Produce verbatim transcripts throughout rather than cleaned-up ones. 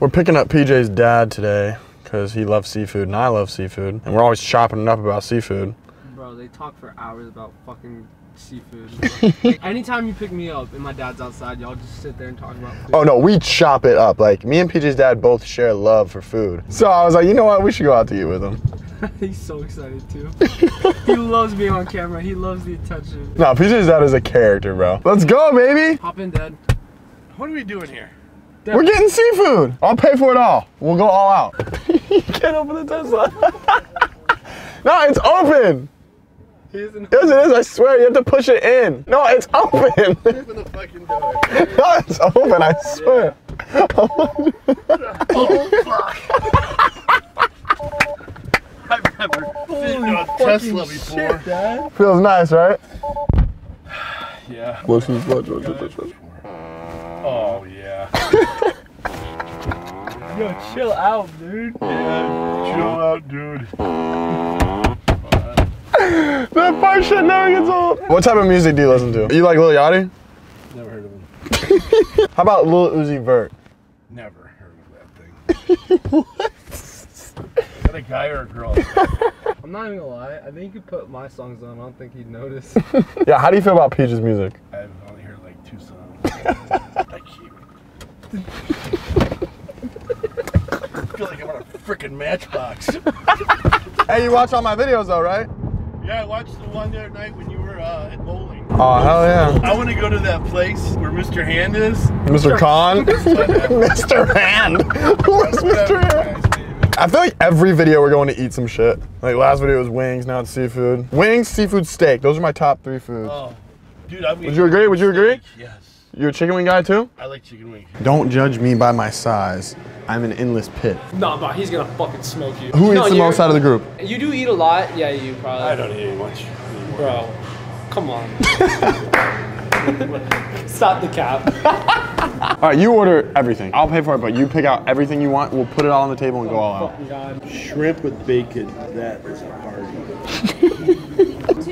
We're picking up P J's dad today because he loves seafood and I love seafood, and we're always chopping it up about seafood. Bro, they talk for hours about fucking seafood. Like, anytime you pick me up and my dad's outside, y'all just sit there and talk about food. Oh no, we chop it up. Like, me and P J's dad both share love for food. So I was like, you know what? We should go out to eat with him. He's so excited too. He loves being on camera. He loves the attention. No, P J's dad is a character, bro. Let's go, baby. Hop in, Dad. What are we doing here? Dad. We're getting seafood. I'll pay for it all. We'll go all out. You can't open the Tesla. No, it's open. Yes, it is. I swear, you have to push it in. No, it's open. Open the fucking door. No, it's open. I swear. Yeah. Oh fuck! I've never seen a Tesla before. Shit, Dad. Feels nice, right? Yeah. Watch this. Watch. Watch. Watch. Watch. Oh yeah. Yo, chill out, dude. Yeah, chill out, dude. That fart shit never gets old. What type of music do you listen to? You like Lil Yachty? Never heard of him. How about Lil Uzi Vert? Never heard of that thing. What? Is that a guy or a girl? I'm not even gonna lie. I think you could put my songs on. I don't think he'd notice. Yeah, how do you feel about Peach's music? I've only heard like two songs. I keep. I feel like I'm on a freaking matchbox. Hey, you watch all my videos though, right? Yeah, I watched the one the other night when you were uh, at bowling. Oh, hell yeah. I want to go to that place where Mister Hand is. Mister Khan? Mister Hand? Who is Mister Hand? I feel like every video we're going to eat some shit. Like last video was wings, now it's seafood. Wings, seafood, steak. Those are my top three foods. Oh, dude, I mean, would you agree? Would you agree? Yes. You're a chicken wing guy too? I like chicken wing. Don't judge me by my size. I'm an endless pit. No, but he's gonna fucking smoke you. Who no, eats the most out of the group? You do eat a lot. Yeah, you probably. I don't eat much. Bro, come on. Stop the cap. All right, you order everything. I'll pay for it, but you pick out everything you want. We'll put it all on the table and oh, go all out. God. Shrimp with bacon. That is a party.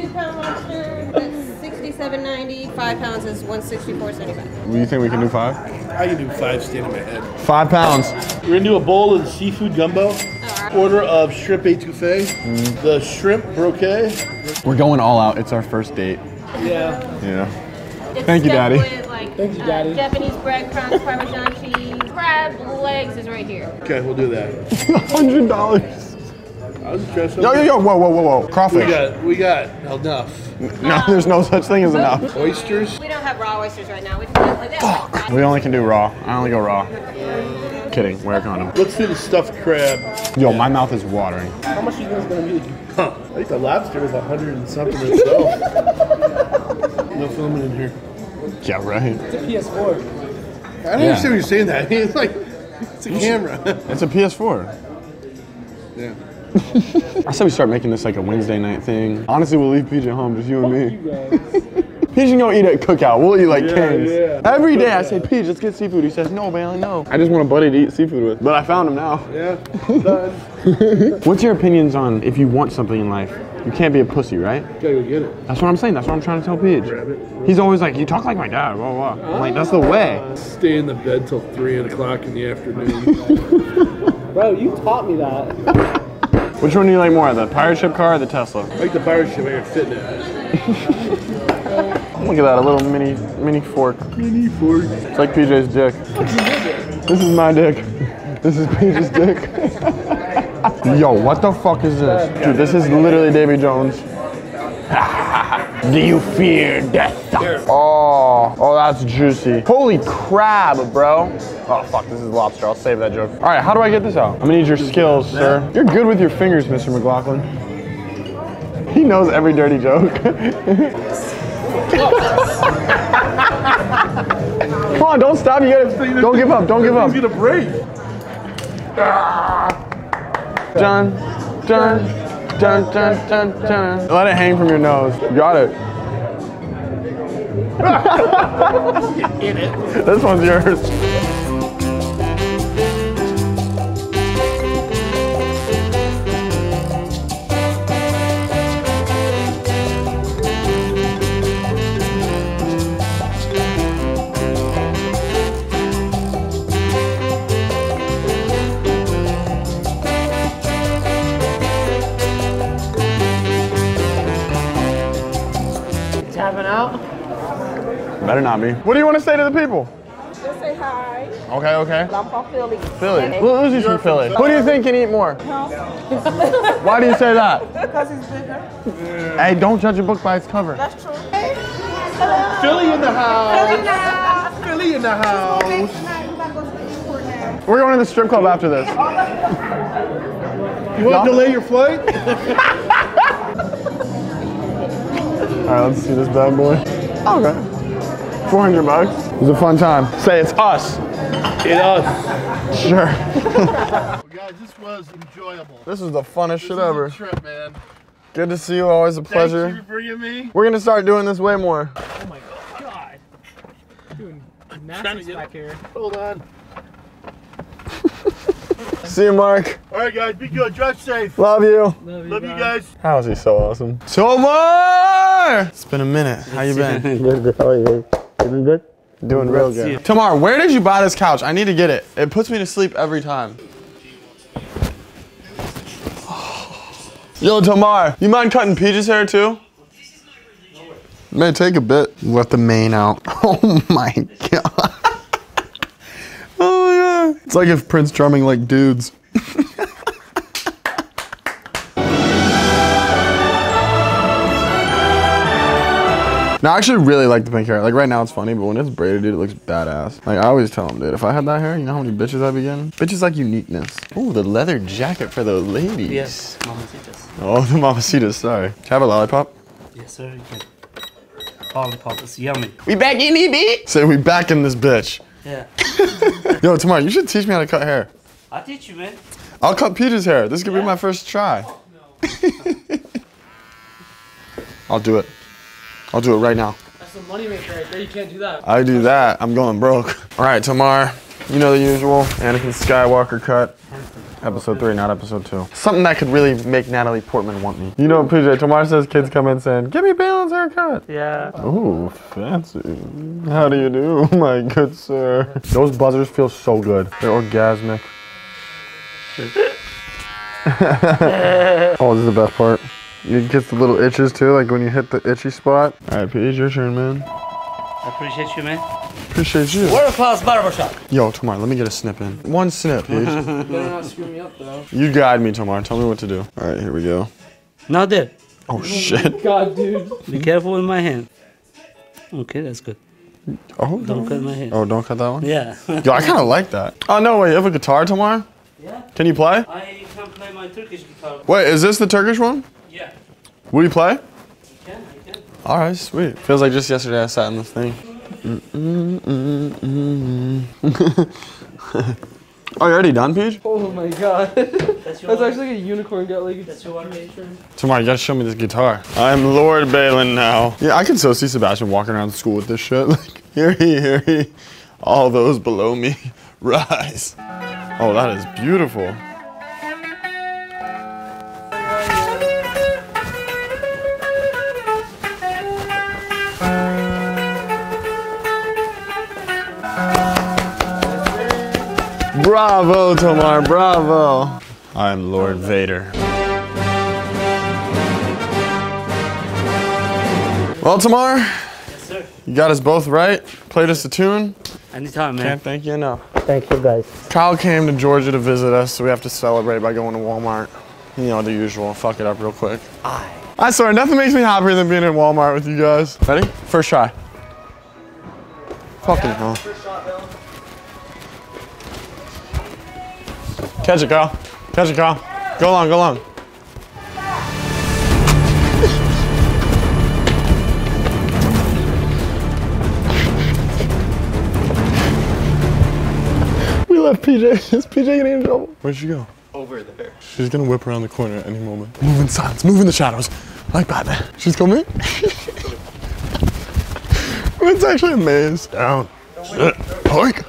Two pound lobster. That's sixty-seven ninety. Five pounds is one sixty-four seventy-five. Do you think we can do five? I can do five standing on my head. Five pounds. We're gonna do a bowl of seafood gumbo. Right. Order of shrimp etouffee. Mm. The shrimp broquet. We're going all out. It's our first date. Yeah. Yeah. It's Thank you, Daddy. With, like, Thank you, Daddy. Uh, Japanese bread crumbs, Parmesan cheese, crab legs is right here. Okay, we'll do that. Hundred dollars. I was dressed up. Yo, yo, yo, whoa, whoa, whoa, whoa. Crawfish. We got, we got enough. No, um, there's no such thing as enough. Oysters? We don't have raw oysters right now. We just like that. Fuck. We only can do raw. I only go raw. Yeah. Kidding. Wear a condom. Let's do the stuffed crab. Yo, yeah. My mouth is watering. How much are you guys going to be? Huh. I think the lobster was a hundred and something itself. No filming in here. Yeah, right. It's a P S four. I don't yeah. understand what you're saying that. It's like, it's a camera. It's a P S four. Yeah. I said we start making this like a Wednesday night thing. Honestly, we'll leave P J home, just you and me. P J can go eat at Cookout. We'll eat like yeah, kings. Yeah. Every day I say, P J, let's get seafood. He says, no, Baylen, no. I just want a buddy to eat seafood with. But I found him now. Yeah, done. What's your opinions on if you want something in life? You can't be a pussy, right? You gotta go get it. That's what I'm saying. That's what I'm trying to tell P J. He's always like, you talk like my dad, blah, blah, blah. I'm like, that's the way. Stay in the bed till three o'clock in the afternoon. Bro, you taught me that. Which one do you like more, the pirate ship car or the Tesla? I like the pirate ship. I can fit in it. Look at that, a little mini mini fork. Mini fork. It's like P J's dick. This is my dick. This is P J's dick. Yo, what the fuck is this? Dude, this is literally Davy Jones. Do you fear death? Oh, oh, that's juicy. Holy crab, bro. Oh, fuck, this is lobster. I'll save that joke. All right, how do I get this out? I'm gonna need your skills, sir. You're good with your fingers, Mister McLaughlin. He knows every dirty joke. Come on, don't stop. You gotta, don't give up, don't give up. He's gonna break. Dun, dun. Dun, dun, dun, dun. Let it hang from your nose. Got it. Get it. This one's yours. did not me. What do you want to say to the people? Just say hi. Okay, okay. I'm from Philly. Philly. Who's he from Philly? Who do you think can eat more? No. Why do you say that? Because he's bigger. Hey, don't judge a book by its cover. That's true. Hey. Hello. Philly in the house. Philly in the house. Philly in the house. We're going to the strip club after this. You want to delay your flight? All right, let's see this bad boy. Okay. four hundred bucks. It was a fun time. Say it's us. It's us. Sure. Well, guys, this was enjoyable. This was the funnest shit ever. This was a trip, man. Good to see you. Always a pleasure. Thanks for bringing me. We're gonna start doing this way more. Oh my god. Dude, nasty back here. Hold on. See you, Mark. All right, guys, be good. Drive safe. Love you. Love you, Love you guys. How is he so awesome? Tomar! It's been a minute. How you been? Good. How are you? Doing good? Doing real good. Tomar, where did you buy this couch? I need to get it. It puts me to sleep every time. Yo, Tomar, you mind cutting Peach's hair too? It may take a bit. Let the mane out. Oh my god. Oh my god. It's like if Prince drumming like dudes. No, I actually really like the pink hair. Like right now it's funny, but when it's braided, dude, it looks badass. Like I always tell them, dude, if I had that hair, you know how many bitches I'd be getting? Bitches like uniqueness. Ooh, the leather jacket for the ladies. Yes, mamacitas. Oh, the mamacitas, sorry. Can I have a lollipop? Yes, sir, you can. Lollipop, it's yummy. We back in it, bitch! Say, we back in this bitch. Yeah. Yo, Tomar, you should teach me how to cut hair. I'll teach you, man. I'll cut Peter's hair. This could yeah. be my first try. Oh, no. I'll do it. I'll do it right now. That's the money maker right there. You can't do that. I do that. I'm going broke. All right, Tomar, you know the usual. Anakin Skywalker cut. Episode three, not episode two. Something that could really make Natalie Portman want me. You know, P J, Tomar says kids come in saying, give me Baylen's haircut. Yeah. Ooh, fancy. How do you do, my good sir? Those buzzers feel so good. They're orgasmic. Oh, this is the best part. You get the little itches too, like when you hit the itchy spot. All right, P J, your turn, man. I appreciate you, man. Appreciate you. World class barbershop. Yo, Tomar, let me get a snip in. One snip, P J. You better not screw me up, though. You guide me, Tomar. Tell me what to do. All right, here we go. Not there. Oh, shit. God, dude. Be careful with my hand. Okay, that's good. Oh, Don't no. cut my hand. Oh, don't cut that one? Yeah. Yo, I kind of like that. Oh, no, wait, you have a guitar, Tomar? Yeah. Can you play? I can play my Turkish guitar. Wait, is this the Turkish one? Yeah. Will you play? You can, I can. All right, sweet. Feels like just yesterday I sat in this thing. Mm, mm, mm, mm, mm. Oh, you already done, Peach? Oh my god. That's, your That's actually a unicorn gut leg. That's your water patron. Tomorrow, you gotta show me this guitar. I'm Lord Baylen now. Yeah, I can so see Sebastian walking around school with this shit. Like, hear ye, hear ye. All those below me, rise. Oh, that is beautiful. Bravo, Tomar, bravo. I'm Lord Vader. Well, Tomar, yes, sir. You got us both right. Played us a tune. Anytime, man. Can't thank you enough. Thank you, guys. Kyle came to Georgia to visit us, so we have to celebrate by going to Walmart. You know, the usual. Fuck it up real quick. Aye. I swear, nothing makes me happier than being in Walmart with you guys. Ready? First try. Fucking hell. Catch it, Kyle. Catch it, Kyle. Go long, go long. We left P J. Is P J getting in trouble? Where'd she go? Over there. She's gonna whip around the corner at any moment. Move in silence, move in the shadows. Like Batman. She's coming. It's actually a maze. Down. Sit. Poink.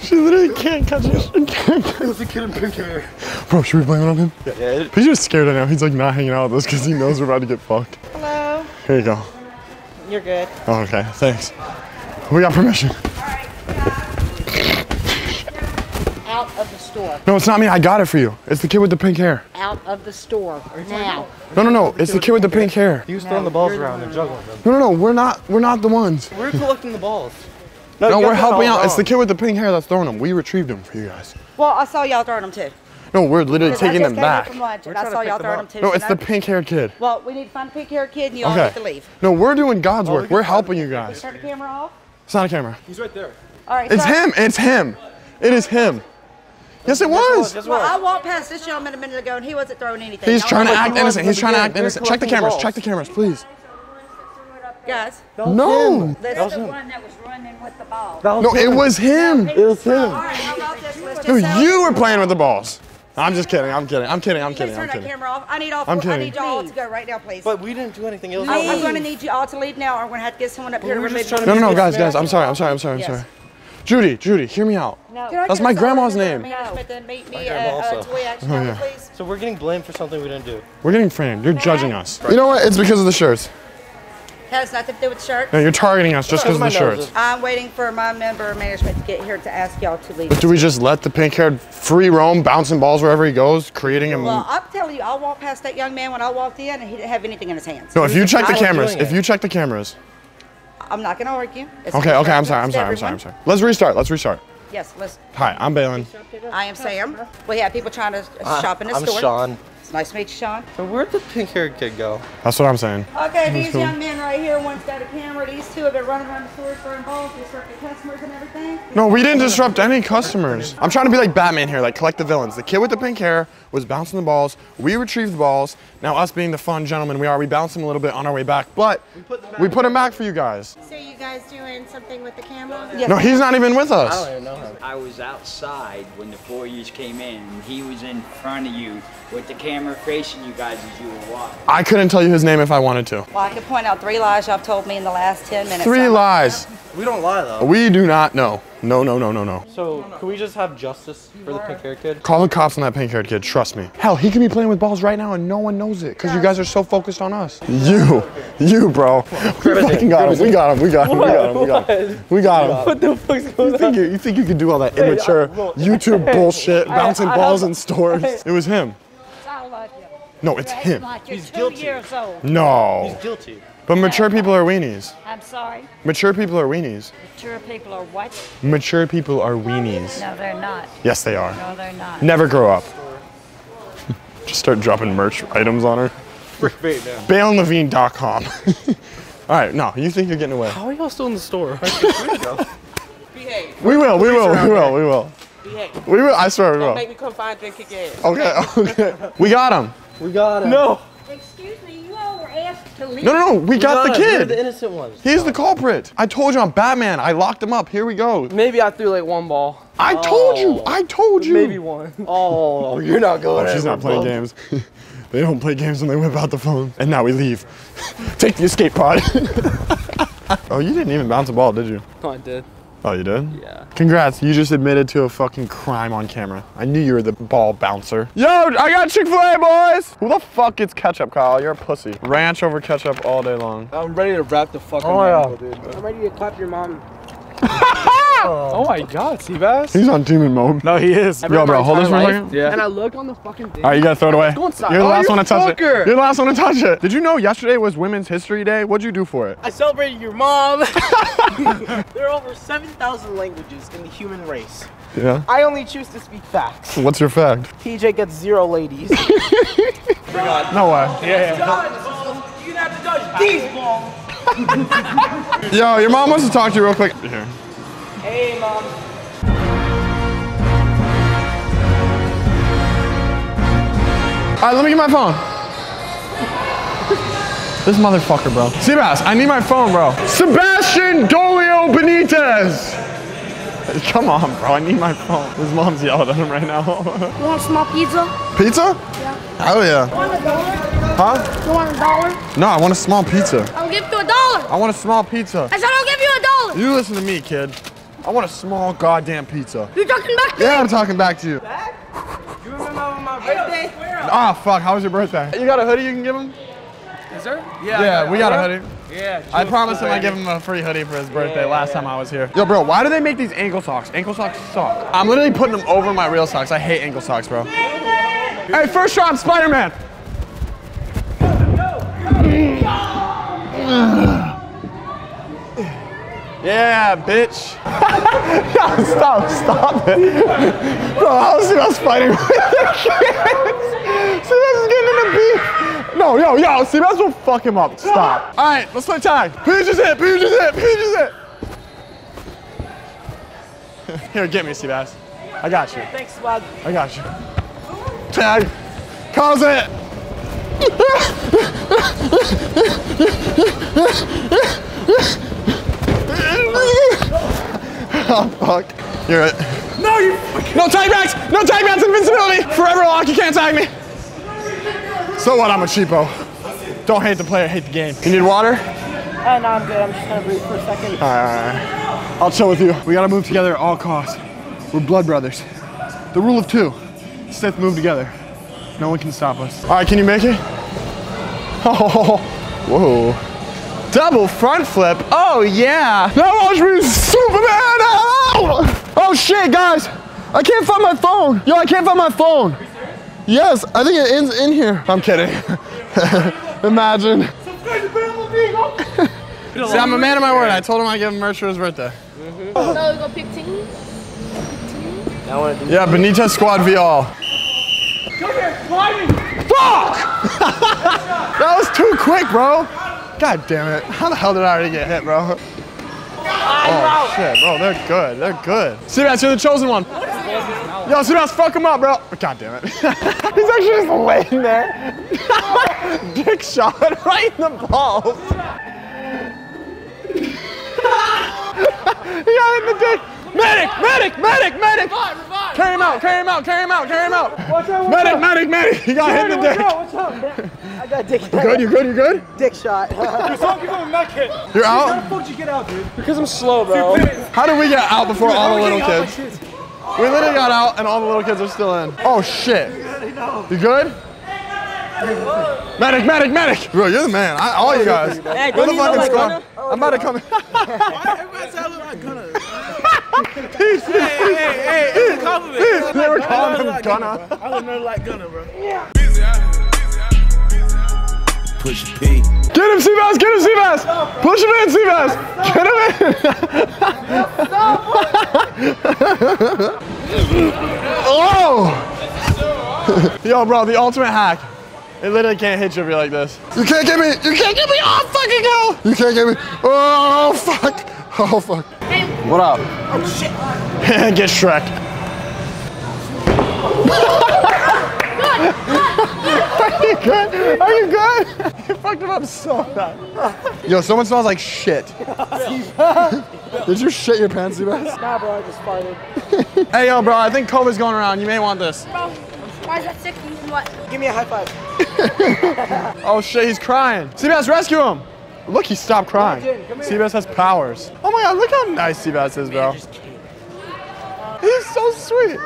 She literally can't catch it. She can't catch it. It was a kid in pink hair. Bro, should we blame it on him? Yeah, yeah. It, He's just scared right now. He's like not hanging out with us because he knows we're about to get fucked. Hello. Here you go. You're good. Oh, okay. Thanks. We got permission. All right. Yeah. out of the store. No, it's not me. I got it for you. It's the kid with the pink hair. Out of the store now. No, no, no. It's the kid with the pink hair. He was throwing the balls around and juggling them. No, no, no. We're not. We're not the ones. We're collecting the balls. No, no, we're helping out. It's the kid with the pink hair that's throwing them. We retrieved them for you guys. Well, I saw y'all throwing them too. No, we're literally taking them back. I saw y'all throwing them too. No, it's the pink-haired kid. Well, we need to find the pink-haired kid, and you all have to leave. No, we're doing God's work. We're helping you guys. Turn the camera off. It's not a camera. He's right there. All right. It's him. It's him. It is him. Yes, it was. Well, I walked past this gentleman a minute ago, and he wasn't throwing anything. He's trying to act innocent. He's trying to act innocent. Check the cameras. Check the cameras, please. Guys. No. That's the one that was running with the ball. No, it was him. It was him. No, you were playing with the balls. I'm just kidding. I'm kidding. I'm kidding. I'm kidding. Please turn that camera off. I need all. I need y'all to go right now, please. But we didn't do anything else. I'm going to need you all to leave now, or I'm going to have to get someone up here to remove you. No, no, no, guys, guys. I'm sorry. I'm sorry. I'm sorry. I'm sorry. Judy, Judy, hear me out. No. That's my grandma's name. So we're getting blamed for something we didn't do. We're getting framed. You're judging us. You know what? It's because of the shirts. It has nothing to do with shirts. No, you're targeting us just because of the shirts. I'm waiting for my member of management to get here to ask y'all to leave. But do we just let the pink-haired free roam, bouncing balls wherever he goes, creating a... Well, I'm telling you, I walked past that young man when I walked in, and he didn't have anything in his hands. No, if you check the cameras, if you check the cameras... I'm not going to argue. It's okay, okay, I'm sorry, I'm sorry, I'm sorry, I'm sorry. Let's restart, let's restart. Yes, let's... Hi, I'm Baylen. I am Sam. We have people trying to uh, shop in the I'm store. I'm Sean. Nice to meet you, Sean. So where'd the pink-haired kid go? That's what I'm saying. Okay, these cool. young men right here, one's got a camera. These two have been running around the store throwing balls, disrupting customers and everything. No, we didn't disrupt any customers. I'm trying to be like Batman here, like collect the villains. The kid with the pink hair was bouncing the balls. We retrieved the balls. Now us being the fun gentlemen we are, we bounced them a little bit on our way back, but we put them back, we put them back for you guys. So you guys doing something with the camera? Yes. No, he's not even with us. I don't even know him. I was outside when the four of you came in, and he was in front of you with the camera. Facing you guys as you were walking. I couldn't tell you his name if I wanted to. Well, I could point out three lies y'all told me in the last ten minutes. Three lies. We don't lie, though. We do not know. No, no, no, no, no. So, can we just have justice for the pink-haired kid? Call the cops on that pink-haired kid, trust me. Hell, he could be playing with balls right now and no one knows it, because you guys are so focused on us. You, you, bro. We fucking got him, we got him, we got him, we got him, we got him. We got him. What the fuck's going on? You think you can do all that immature YouTube bullshit, bouncing balls in stores? It was him. No, it's him. Like you're He's two guilty. Years old. No. He's guilty. But mature people are weenies. I'm sorry? Mature people are weenies. Mature people are what? Mature people are weenies. No, they're not. Yes, they are. No, they're not. Never grow up. Just start dropping merch items on her. Baylen Levine dot com. All right, no, you think you're getting away. How are y'all still in the store? Behave. We will, we will, we will, we will. Behave. We will, I swear we will. Don't make me come find and kick ass. Okay, okay. We got him. We got him. No. Excuse me, you all were asked to leave. No, no, no. We, we got, got the kid. We're the innocent ones. He's oh. the culprit. I told you I'm Batman. I locked him up. Here we go. Maybe I threw like one ball. I oh. told you. I told you. Maybe one. Oh, you're not going. Oh, she's not playing games. They don't play games when they whip out the phone. And now we leave. Take the escape pod. Oh, you didn't even bounce a ball, did you? No, I did. Oh, you did? Yeah. Congrats, you just admitted to a fucking crime on camera. I knew you were the ball bouncer. Yo, I got Chick-fil-A, boys! Who the fuck gets ketchup, Kyle? You're a pussy. Ranch over ketchup all day long. I'm ready to wrap the fucking oh, mango, yeah. dude. I'm ready to clap your mom. oh. oh my god, Sebastian. He's on demon mode. No, he is. Yo, bro, hold this for a second. Yeah. And I look on the fucking thing. All right, you gotta throw it away. Go inside. You're the oh, last you one to touch fucker. it. You're the last one to touch it. Did you know yesterday was Women's History Day? What'd you do for it? I celebrated your mom. There are over seven thousand languages in the human race. Yeah. I only choose to speak facts. What's your fact? T J gets zero ladies. No way. Yeah, yeah. Dodge, you're gonna have to dodge these balls. Yo, your mom wants to talk to you real quick. Here. Hey, mom. All right, let me get my phone. This motherfucker, bro. Sebastian, I need my phone, bro. Sebastian Dalio Benitez. Come on, bro. I need my phone. His mom's yelling at him right now. You want some more pizza? Pizza? Yeah. Oh, yeah. You want a dollar? Huh? You want a dollar? No, I want a small pizza. I'll give you a dollar. I want a small pizza. I said I'll give you a dollar. You listen to me, kid. I want a small goddamn pizza. You're talking back to me? Yeah, I'm talking back to you. Back? You remember my birthday? Ah, oh, fuck. How was your birthday? You got a hoodie you can give him? Is there? Yeah, yeah, we got a hoodie. Yeah. I promised him I'd give him a free hoodie for his birthday yeah, last yeah. time I was here. Yo, bro, why do they make these ankle socks? Ankle socks suck. I'm literally putting them over my real socks. I hate ankle socks, bro. Hey, first shot, Spider-Man. Go, go, go. Yeah, bitch. No, stop, stop it. Bro, I don't see my Spider-Man. Sebastian's getting in the beef. No, yo, yo, Sebastian will fuck him up. Stop. All right, let's play tag. Who just hit? Who just hit? Who just hit? Here, get me, Sebastian. I got you. Thanks, Swag. I got you. Tag. Calls it. Oh, fuck. You're it. No, you. No tag backs. No tag backs. Invincibility. Forever lock. You can't tag me. So what? I'm a cheapo. Don't hate the player. Hate the game. You need water? Uh, no, I'm good. I'm just going to breathe for a second. All right, all right. I'll chill with you. We got to move together at all costs. We're blood brothers. The rule of two. Sith move together. No one can stop us. All right, can you make it? Oh, whoa. Double front flip. Oh yeah. Now watch me, Superman. Ow! Oh shit, guys. I can't find my phone. Yo, I can't find my phone. Are you serious? Yes, I think it ends in here. I'm kidding. Imagine. See, I'm a man of my word. I told him I'd give him merch for his birthday. Mm-hmm. Oh. So we go pick teams? Pick teams? Yeah, Benitez squad v all. Come here, climbing. Fuck! That was too quick, bro. God damn it. How the hell did I already get hit, bro? Oh, shit, bro. They're good. They're good. Sebas, you're the chosen one. Yo, Sebas, fuck him up, bro. God damn it. He's actually just laying there. Dick shot right in the balls. He got in the dick. Medic, medic, medic, medic. Carry him out, carry him out, carry him out, carry him out. Watch out, watch medic, out. medic, medic. He got hit in the dick. Watch out, watch out. I got dick shot. You good? You good? You good? Dick shot. There's some people in that kid. You're out? How the fuck did you get out, dude? Because I'm slow, bro. How did we get out before dude, all the little kids? kids? We literally got out and all the little kids are still in. Oh, shit. You good? Medic, medic, medic. Bro, you're the man. I, all you guys. Hey, don't you know my gunner? I'm about to come in. Why everybody's out like gunner? Hey, hey, hey, compliment. They were calling him gunner. I don't know like gunner, bro. Yeah. Push P. Get him, Sebas! Get him, Sebas! Stop, push him in, Sebas! Get him in! Stop, stop, oh! Yo, bro, the ultimate hack. It literally can't hit you if you're like this. You can't get me! You can't get me! Oh, fucking hell! You can't get me! Oh, fuck! Oh, fuck. Hey. What up? Oh, shit. Get Shrek. Are you good? Are you good? You fucked him up so bad. Yo, someone smells like shit. Did you shit your pants, Sebas? Nah, bro, I just farted. Hey, yo, bro, I think COVID's going around. You may want this. Bro, why is that sick? You can what? Give me a high five. Oh, shit, he's crying. Sebas, rescue him. Look, he stopped crying. Sebas has powers. Oh, my God, look how nice Sebas is, bro. He's so sweet.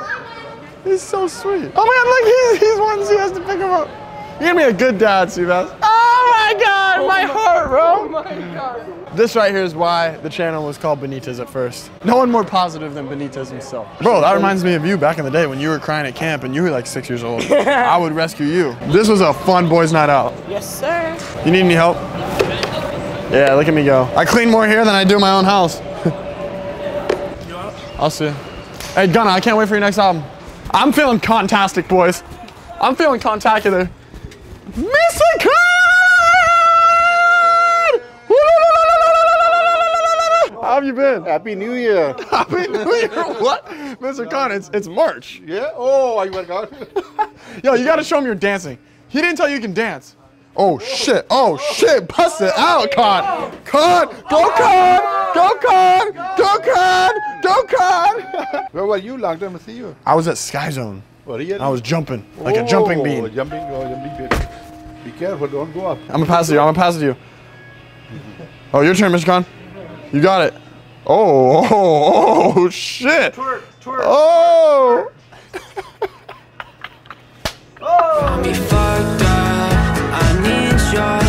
He's so sweet. Oh, my God, look, he's, he's one so he has to pick him up. You're going to be a good dad, Sebas. Oh, my God, oh my, my heart, bro. Oh, my God. This right here is why the channel was called Benitez at first. No one more positive than Benitez himself. Bro, that reminds me of you back in the day when you were crying at camp and you were like six years old. I would rescue you. This was a fun boys' night out. Yes, sir. You need any help? Yeah, look at me go. I clean more here than I do my own house. I'll see you. Hey, Gunna, I can't wait for your next album. I'm feeling contastic, boys. I'm feeling contacular. Mister Cod! How have you been? Happy New Year. Happy New Year? What? Mister Khan, it's, it's March. Yeah? Oh, I went out. Yo, you gotta show him you're dancing. He didn't tell you you can dance. Oh shit, oh shit, bust it out, Con! Con! Go Con! Go Con! Go Con! Go Con! Where were you? Long time to see you. I was at Sky Zone. What are you? I was jumping, like oh, a jumping bean. Jumping, oh, jumping bean. Be careful, don't go up. I'm gonna pass it to you, I'm gonna pass it to you. Oh, your turn, Mister Con. You got it. Oh, oh, oh shit! Twerk, twerk! Oh! Oh! I need your